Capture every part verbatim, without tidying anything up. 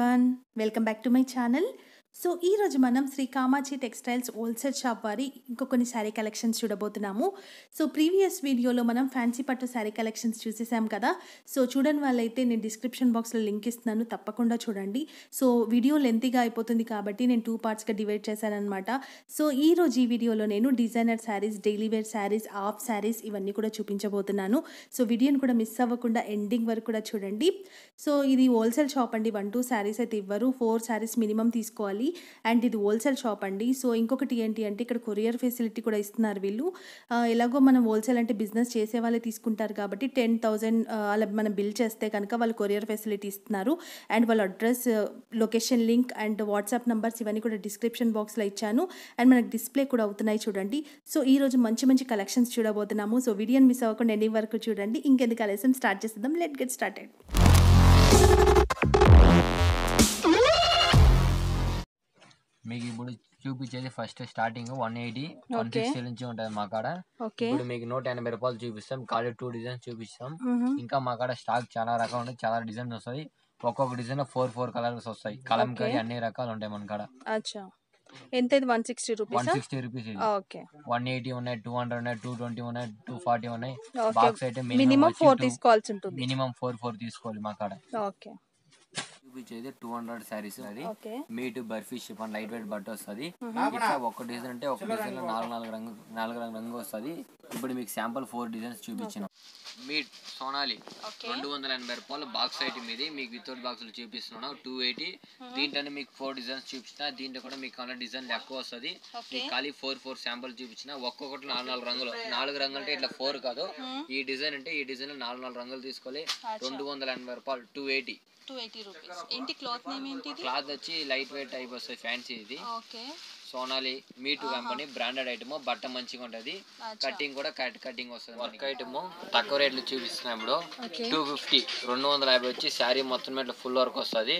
Everyone welcome back to my channel. So ఈ రోజు మనం Shri Kamachi textiles wholesale shop వారి ఇంకొన్ని శారీ కలెక్షన్స్ చూడబోతున్నాము. సో ప్రీవియస్ వీడియోలో మనం ఫ్యాన్సీ పట్టు శారీ కలెక్షన్స్ చూసేసాం కదా. సో చూడని వాళ్ళైతే నేను డిస్క్రిప్షన్ బాక్స్లో లింక్ ఇస్తున్నాను, తప్పకుండా చూడండి. సో వీడియో లెంతీగా అయిపోతుంది కాబట్టి నేను టూ పార్ట్స్గా డివైడ్ చేశానమాట. సో ఈ రోజు ఈ వీడియోలో నేను designer saris, daily wear saris, half saris ఇవన్నీ కూడా చూపించబోతున్నాను. సో వీడియోని కూడా మిస్ అవ్వకుండా ఎండింగ్ వరకు కూడా చూడండి. సో ఇది హోల్సేల్ షాప్ అండి, వన్ టూ శారీస్ అయితే ఇవ్వరు, ఫోర్ శారీస్ మినిమం తీసుకోవాలి. అండ్ ఇది హోల్సేల్ షాప్ అండి. సో ఇంకొకటి ఏంటి అంటే ఇక్కడ కొరియర్ ఫెసిలిటీ కూడా ఇస్తున్నారు వీళ్ళు. ఎలాగో మనం హోల్సేల్ అంటే బిజినెస్ చేసే వాళ్ళే తీసుకుంటారు కాబట్టి టెన్ థౌజండ్ అలా మనం బిల్ చేస్తే కనుక వాళ్ళు కొరియర్ ఫెసిలిటీ ఇస్తున్నారు. అండ్ వాళ్ళ address, location link and WhatsApp numbers ఇవన్నీ కూడా డిస్క్రిప్షన్ బాక్స్లో ఇచ్చాను. అండ్ మనకు డిస్ప్లే కూడా అవుతున్నాయి చూడండి. సో ఈరోజు మంచి మంచి కలెక్షన్స్ చూడబోతున్నాము. సో వీడియోని మిస్ అవ్వకుండా ఎండింగ్ వరకు చూడండి. ఇంకెందుకు ఆలస్యం, స్టార్ట్ చేసేద్దాం. Let get started. మీకు ఇప్పుడు చూపించేది first starting one eighty one sixty నుంచి ఉంటుంది మా కాడ. ఇప్పుడు మీకు నూట ఎనభై రూపాయలు చూపిస్తాం, కాలేజ్ టూ డిజైన్స్ చూపిస్తాం. ఇంకా మా కాడ స్టాక్ చాలా రకాలు ఉంటాయి, చాలా డిజైన్స్ వస్తాయి. ఒక్కొక్క డిజైన్ ఫోర్ ఫోర్ కలర్స్ వస్తాయి, కలంకారీ అన్ని రకాలు ఉంటాయి మన కాడ. ఎంత ఇది? One sixty rupees. One sixty rupees okay. One eighty ఉన్నాయి, టూ హండ్రెడ్ ఉన్నాయి, టూ ట్వంటీ ఉన్నాయి, టూ ఫార్టీ ఉన్నాయి. బాక్స్ అయితే మినిమం ఫోర్ తీసుకోవాల్సి ఉంటుంది, మినిమం ఫోర్ ఫోర్ తీసుకోవాలి మా కాడ. ఓకే, చూపించేది టూ హండ్రెడ్ శారీస్. అది meet Barfi chiffon light weight బట్ట వస్తుంది. ఒక డిజైన్ అంటే ఒక డిజైన్ లో నాలుగు నాలుగు రంగు నాలుగు రంగు రంగు వస్తుంది. ఇప్పుడు మీకు శాంపుల్ ఫోర్ డిజైన్స్ చూపించిన. మీట్ సోనాలి రెండు వందల ఎనభై రూపాయలు బాక్స్ ఐటమ్. ఇది మీకు వితౌట్ బాక్సులు చూపిస్తున్నాను టూ ఎయిటీ. దీంట్లోనే మీకు ఫోర్ డిజైన్స్ చూపించిన, దీంట్లో కూడా మీకు అలా డిజైన్లు ఎక్కువ వస్తుంది. మీకు ఖాళీ ఫోర్ ఫోర్ శాంపుల్ చూపించిన, ఒక్కొక్కటి నాలుగు నాలుగు రంగులు. నాలుగు రంగులు అంటే ఇట్లా ఫోర్ కాదు, ఈ డిజైన్ అంటే ఈ డిజైన్ లో నాలుగు నాలుగు రంగులు తీసుకోవాలి. రెండు వందల ఎనభై రూపాయలు టూ ఎయిటీ. క్లాత్ వచ్చి లైట్ వెయిట్ టైప్ వస్తుంది, ఫ్యాన్సీ. ఇది Sonali meet company branded item, బట్ట మంచిగా ఉంటది. కటింగ్ కూడా కట్ కటింగ్ వస్తుంది. వర్క్ ఐటమ్ తక్కువ రేట్లు చూపిస్తున్నాం ఇప్పుడు టూ ఫిఫ్టీ. రెండు వందల యాభై వచ్చి శారీ మొత్తం ఇట్లా ఫుల్ వర్క్ వస్తుంది.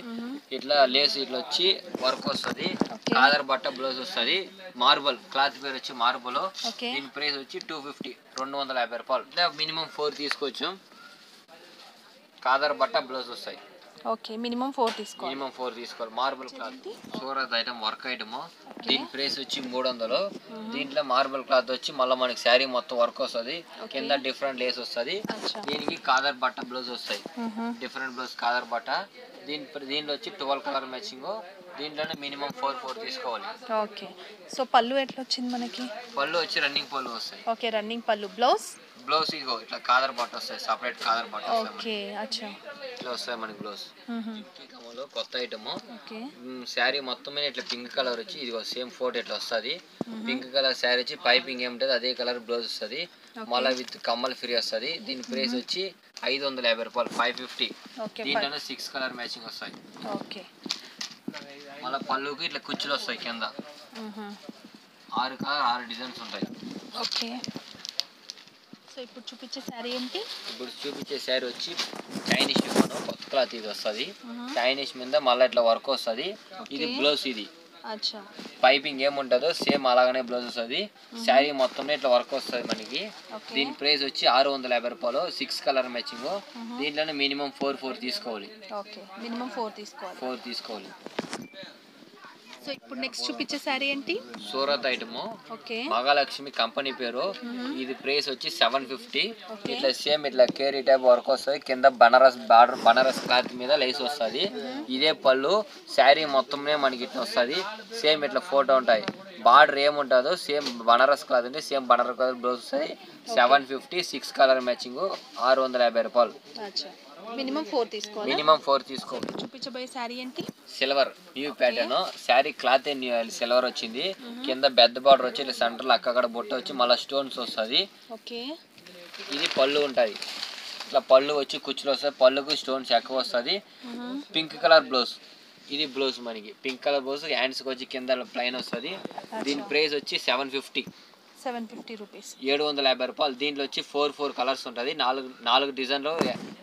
ఇట్లా లేస్ ఇట్లా వచ్చి వర్క్ వస్తుంది. కాదర్ బట్ట బ్లౌజ్ వస్తుంది. మార్బుల్ క్లాత్ పేరు వచ్చి మార్బుల్. దీని ప్రైస్ వచ్చి టూ ఫిఫ్టీ, రెండు వందల యాభై రూపాయలు. మినిమం ఫోర్ తీసుకోవచ్చు. కాదర్ బట్ట బ్లౌజ్ వస్తాయి. ఓకే, మినిమం ఫోర్ తీసుకోవాలి. మినిమం ఫోర్ తీసుకోవాలి. Marble cloth Surat item work item. దీని ప్రైస్ వచ్చి మూడు వందలు. దీంట్లో మార్బుల్ క్లాత్ వచ్చి మళ్ళీ మనకి శారీ మొత్తం వర్క్ వస్తుంది. కింద డిఫరెంట్ లేస్ వస్తుంది. దీనికి కాదర్ బట్ట బ్లౌజ్ వస్తాయి, డిఫరెంట్ బ్లౌజ్ కాదర్ బట్ట. దీని దీంట్లో వచ్చి ట్వెల్వ్ కలర్ మ్యాచింగ్. దీంట్లోనే మినిమం ఫోర్ ఫోర్ తీసుకోవాలి. ఓకే, సో పళ్ళు ఎట్లా వచ్చింది మనకి? పళ్ళు వచ్చి రన్నింగ్ పళ్ళు వస్తాయి. ఓకే, రన్నింగ్ పళ్ళు. బ్లౌజ్ బ్లౌజ్ ఇగో ఇట్లా కాదర్ బట్ట వస్తాయి, సపరేట్ కాదర్ బట్ట వస్తాయి. ఓకే, అచ్చా ఇట్లా వస్తాయి మనకి బ్లౌజ్. కికమలో కొత్త ఐటమ్. శారీ మొత్తం మీద ఇట్లా పింక్ కలర్ వచ్చి ఇదిగో సేమ్ ఫోటో ఇట్లా వస్తుంది. పింక్ కలర్ శారీ వచ్చి పైపింగ్ ఏముంటుంది అదే కలర్ బ్లౌజ్ వస్తుంది. మళ్ళీ విత్ కమ్మల్ ఫ్రీ వస్తుంది. దీని ప్రైస్ వచ్చి ఐదు వందల యాభై రూపాయలు, ఫైవ్ ఫిఫ్టీ. దీంట్లోనే సిక్స్ కలర్ మ్యాచింగ్ వస్తాయి. ఓకే, మళ్ళీ పళ్ళుకి ఇట్లా కుచ్చులు వస్తాయి. కింద ఆరు కలర్ ఆరు డిజైన్స్ ఉంటాయి. ఓకే, సో ఇప్పుడు చూపించే శారీ ఏంటి? ఇప్పుడు చూపించే శారీ వచ్చి చైనీస్ షిఫాన్ కొత్త క్లాత్ ఇది వస్తుంది. చైనీస్ మీద మళ్ళీ ఇట్లా వర్క్ వస్తుంది. ఇది బ్లౌజ్. ఇది పైపింగ్ ఏముంటుందో సేమ్ అలాగనే బ్లౌజ్ వస్తుంది. శారీ మొత్తం ఇట్లా వర్క్ వస్తుంది మనకి. దీని ప్రైస్ వచ్చి ఆరు వందల యాభై రూపాయలు, సిక్స్ కలర్ మ్యాచింగ్. దీంట్లోనే మినిమం ఫోర్ ఫోర్ తీసుకోవాలి. మినిమం ఫోర్ తీసుకోవాలి ఫోర్ తీసుకోవాలి సో ఇప్పుడు నెక్స్ట్ చూపించే శారీ ఏంటి? Surat item. Okay, Mahalakshmi company పేరు. ఇది ప్రైస్ వచ్చి సెవెన్ ఫిఫ్టీ. ఇట్లా సేమ్ ఇట్లా కేరీ టైప్ వర్క్ వస్తుంది. కింద బనారస్ బార్డర్ బనారస్ క్లాత్ మీద లేస్ వస్తుంది. ఇదే పళ్ళు. శారీ మొత్తంనే మనకి ఇట్లా వస్తుంది. సేమ్ ఇట్లా ఫోటో ఉంటాయి. బార్డర్ ఏముంటుందో సేమ్ బనారస్ క్లాత్ అంటే సేమ్ బనారస్ క్లాత్ బ్లౌజ్ వస్తుంది. Seven fifty six colour matching, ఆరు వందల యాభై రూపాయలు. మినిమం ఫోర్ తీసుకోవాలి. మినిమం ఫోర్ తీసుకోవాలి. చూపించబోయే శారీ ఏంటి? Silver new pattern. Sari cloth silver వచ్చింది. కింద బెద్ద బార్డర్ వచ్చి ఇట్లా సెంటర్లో అక్కడ బొట్ట వచ్చి మళ్ళీ స్టోన్స్ వస్తుంది. ఓకే, ఇది పళ్ళు ఉంటుంది. ఇట్లా పళ్ళు వచ్చి కుచ్చులు వస్తాయి. పళ్ళుకు స్టోన్స్ ఎక్కువ వస్తుంది. Pink colour blouse. ఇది బ్లౌజ్ మనకి పింక్ కలర్ బ్లౌజ్. హ్యాండ్స్కి వచ్చి కింద ప్లైన్ వస్తుంది. దీని ప్రైస్ వచ్చి seven fifty seven fifty rupees ఏడు వందల యాభై రూపాయలు. దీంట్లో వచ్చి ఫోర్ ఫోర్ కలర్స్ ఉంటుంది. నాలుగు నాలుగు డిజైన్లో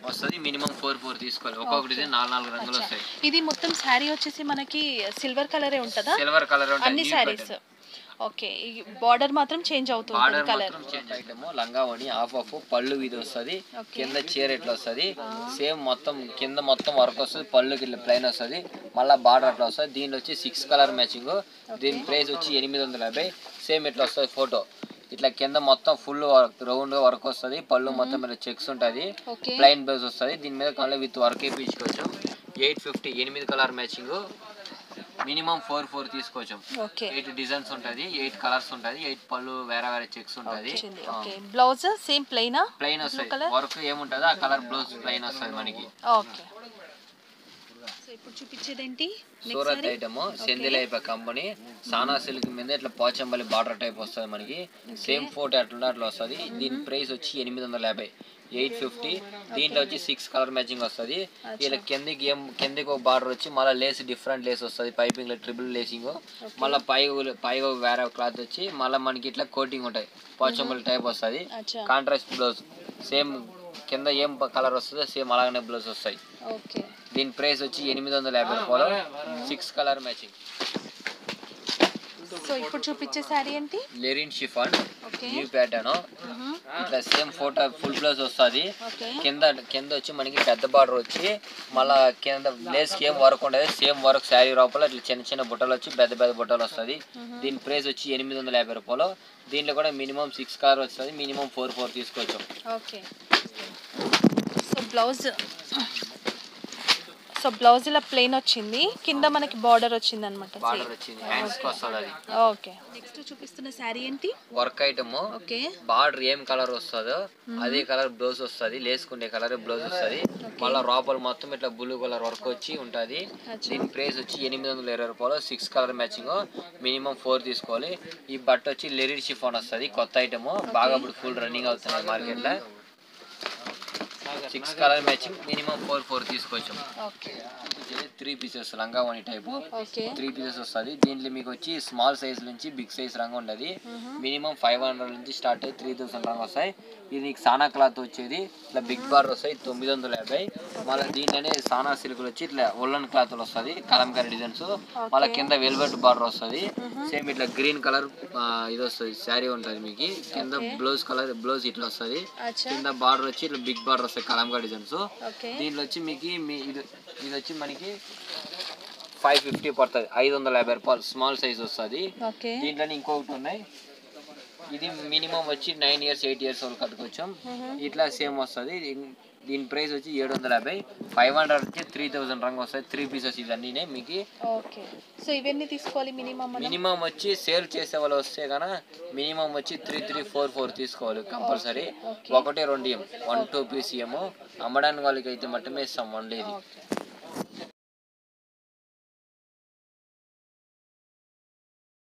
వస్తుంది. మినిమం ఫోర్ ఫోర్ తీసుకోవాలి. ఒక్కొక్క డిజైన్ నాలుగు నాలుగు రంగులు వస్తాయి. ఇది మొత్తం శారీ వచ్చేసి మనకి సిల్వర్ కలరే ఉంటుందా? సిల్వర్ కలర్ ఉంటుంది అన్ని saris. Okay, border matram change out border color. Matram change out. Langa vani half half pallu idu ostadi kinda chair etla ostadi same mottham kinda mottham work ostadi pallu killa plain ostadi malla border etla ostadi deenlo vachi six color matching deen price vachi eight fifty same etla ostadi photo. Itla kinda mottham full work round work ostadi pallu mottham mela checks untadi plain base ostadi deen meda color with work e pichukocham eight fifty eight color matching. Minimum four four తీసుకోవొచ్చు. Okay. Eight designs ఉంటాది, eight colors ఉంటాది, eight పళ్ళు వేరే వేరే checks ఉంటాది. Okay. Blouse same plain ఆ? Plain వస్తది. Work ఏముంటదో ఆ కలర్ బ్లౌజ్ plain వస్తది మనకి. Okay. సో ఇప్పుడు చూపించేదేంటి? సూరత్ ఐటమ్ సెందిలైప కంపెనీ సానా సిల్క్ మీద ఇట్లా పోచంబలి బార్డర్ టైప్ వస్తది మనకి. సేమ్ ఫోటో అట్లా అట్లా వస్తది. దీని ప్రైస్ వచ్చి eight fifty. eight fifty. దీంట్లో వచ్చి six కలర్ మ్యాచింగ్ వస్తది. ఇలా కింద గేమ్ కిందకి ఒక బార్డర్ వచ్చి మళ్ళా లేస్ డిఫరెంట్ లేస్ వస్తది. పైపింగ్ లో ట్రిపుల్ లేసింగ్ మళ్ళా పై పై వేరే క్లాత్ వచ్చి మళ్ళా మనకి ఇట్లా కోటింగ్ ఉంటది. పోచంబలి టైప్ వస్తది. కాంట్రాస్ట్ బ్లౌజ్ సేమ్ కింద ఏం కలర్ వస్తదో సేమ్ అలాగనే బ్లౌజ్ వస్తాయి. ఓకే. దీని ప్రైస్ వచ్చి eight fifty రూపాయలు. six colour matching. సో ఇప్పుడు చూపించే సారీ ఏంటి? లెరిన్ షిఫాన్. ఓకే. New pattern. ఇట్లా సేమ్ ఫోటో ఫుల్ బ్లౌజ్ వస్తుంది. కింద కింద వచ్చి మనకి పెద్ద బార్డర్ వచ్చి మళ్ళా కింద లేస్కి ఏం వర్క్ ఉండదు సేమ్ వర్క్ శారీ లోపల ఇట్లా చిన్న చిన్న బుట్టలు వచ్చి పెద్ద పెద్ద బుట్టలు వస్తుంది. దీని ప్రైస్ వచ్చి ఎనిమిది వందల యాభై రూపాయలు. దీంట్లో కూడా మినిమం సిక్స్ కలర్ వస్తుంది. మినిమం ఫోర్ ఫోర్ తీసుకోవచ్చు. Okay. So blouse so blouse ఇలా ప్లెయిన్ వచ్చింది. కింద మనకి బార్డర్ వచ్చింది అన్నమాట. బార్డర్ వచ్చింది. హ్యాండ్స్ కోసది. ఓకే. నెక్స్ట్ చూపిస్తున్న సారీ ఏంటి? Work item. ఓకే. బార్డర్ ఏం కలర్ వస్తదో అదే కలర్ బ్లౌజ్ వస్తది. లేసుకునే కలర్ బ్లౌజ్ వస్తది. మళ్ళా రాపల్ మొత్తం ఇట్లా బ్లూ కలర్ వర్క్ వచ్చి ఉంటది. దీని ప్రైస్ వచ్చి eight twenty రూపాయలు. six colour matching. Minimum four తీసుకోవాలి. ఈ బట్ట వచ్చి లెరిన్ షిఫాన్ వస్తది. కొత్త ఐటమ్ బాగా ఇప్పుడు ఫుల్ రన్నింగ్ అవుతుంది మార్కెట్ లో. six colour matching. Minimum four four తీసుకోవచ్చు. ఓకే. three పీసెస్ లంగావని టైప్. ఓకే. three పీసెస్ వస్తది. దీంట్లో మీకు వచ్చి స్మాల్ సైజ్ నుంచి బిగ్ సైజ్ రంగు ఉంటది. మినిమం five hundred నుంచి స్టార్ట్ అయ్యి three thousand రంగు వస్తాయి. ఇది మీకు సానా క్లాత్ వచ్చేది ఇట్లా బిగ్ బార్ వస్తాయి nine fifty. మళ్ళీ దీంట్లోనే సానా సిల్క్లు వచ్చి ఇట్లా ఉల్లన్ క్లాత్లు వస్తుంది. కలంకారీ డిజైన్స్ మళ్ళీ కింద వెల్వెట్ బార్డర్ వస్తుంది. సేమ్ ఇట్లా గ్రీన్ కలర్ ఇది వస్తుంది శారీ ఉంటుంది మీకు. కింద బ్లౌజ్ కలర్ బ్లౌజ్ ఇట్లా వస్తుంది. కింద బార్డర్ వచ్చి ఇట్లా బిగ్ బార్డర్ వస్తుంది. కలంకారీ డిజైన్స్ దీంట్లో వచ్చి మీకు ఇది వచ్చి మనకి ఫైవ్ ఫిఫ్టీ పడుతుంది. ఐదు వందల యాభై రూపాయలు స్మాల్ సైజ్ వస్తుంది. దీంట్లోనే ఇంకొకటి ఉన్నాయి. ఇది మినిమం వచ్చి నైన్ ఇయర్స్ ఎయిట్ ఇయర్స్ వరకు కట్టుకోవచ్చు. ఇట్లా సేమ్ వస్తుంది. దీని ప్రైస్ వచ్చి ఏడు వందల యాభై. ఫైవ్ హండ్రెడ్ వచ్చి త్రీ థౌసండ్ రంగు వస్తాయి. త్రీ పీసెస్ ఇవన్నీ మీకు. ఓకే. సో ఇవన్నీ తీసుకోవాలి. మినిమం మినిమం వచ్చి సేల్ చేసే వాళ్ళు వస్తే కన్నా మినిమం వచ్చి త్రీ త్రీ ఫోర్ ఫోర్ తీసుకోవాలి కంపల్సరీ. ఒకటి రెండు ఇయ్యం వన్ టూ పీస్ ఇయ్యము. అమ్మడానికి వాళ్ళకి అయితే మట్టమే ఇస్తాం. వన్ లేదు.